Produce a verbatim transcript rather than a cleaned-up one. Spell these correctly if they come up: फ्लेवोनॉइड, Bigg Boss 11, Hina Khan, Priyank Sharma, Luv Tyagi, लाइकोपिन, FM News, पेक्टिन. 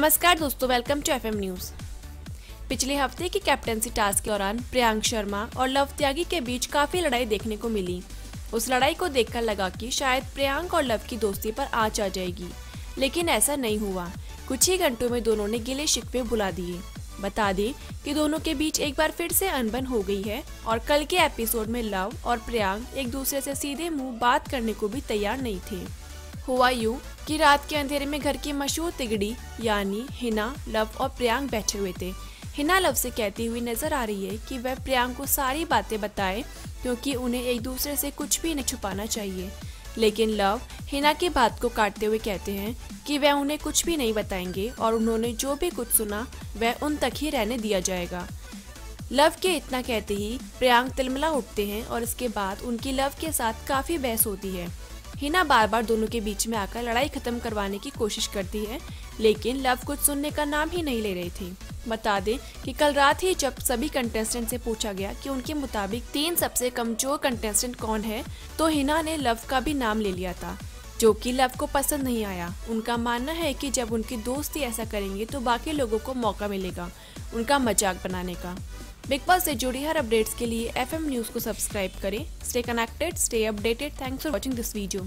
नमस्कार दोस्तों, welcome to FM news. पिछले हफ्ते की कैप्टेंसी टास्क के दौरान प्रियांक शर्मा और लव त्यागी के बीच काफी लड़ाई देखने को मिली। उस लड़ाई को देखकर लगा कि शायद प्रियांक और लव की दोस्ती पर आंच आ जाएगी, लेकिन ऐसा नहीं हुआ। कुछ ही घंटों में दोनों ने गिले शिकवे बुला दिए। बता दें कि दोनों के बीच एक बार फिर से अनबन हो गई है और कल के एपिसोड में लव और प्रियांक एक दूसरे से सीधे मुंह बात करने को भी तैयार नहीं थे। हुआ यूं कि रात के अंधेरे में घर की मशहूर तिगड़ी यानी हिना, लव और प्रियांक बैठे हुए थे। हिना लव से कहती हुई नजर आ रही है कि वह प्रियांक को सारी बातें बताए, क्योंकि उन्हें एक दूसरे से कुछ भी नहीं छुपाना चाहिए। लेकिन लव हिना की बात को काटते हुए कहते हैं कि वह उन्हें कुछ भी नहीं बताएंगे और उन्होंने जो भी कुछ सुना वह उन तक ही रहने दिया जाएगा। लव के इतना कहते ही प्रियांक तिलमिला उठते हैं और इसके बाद उनकी लव के साथ काफ़ी बहस होती है। हिना बार बार दोनों के बीच में आकर लड़ाई खत्म करवाने की कोशिश करती है, लेकिन लव कुछ सुनने का नाम ही नहीं ले रही थी। बता दें कि कल रात ही जब सभी कंटेस्टेंट से पूछा गया कि उनके मुताबिक तीन सबसे कमजोर कंटेस्टेंट कौन है, तो हिना ने लव का भी नाम ले लिया था, जो कि लव को पसंद नहीं आया। उनका मानना है कि जब उनकी दोस्ती ऐसा करेंगे तो बाकी लोगों को मौका मिलेगा उनका मजाक बनाने का। बिग बॉस से जुड़ी हर अपडेट्स के लिए एफ एम न्यूज़ को सब्सक्राइब करें। Stay connected, stay updated. Thanks for watching this video.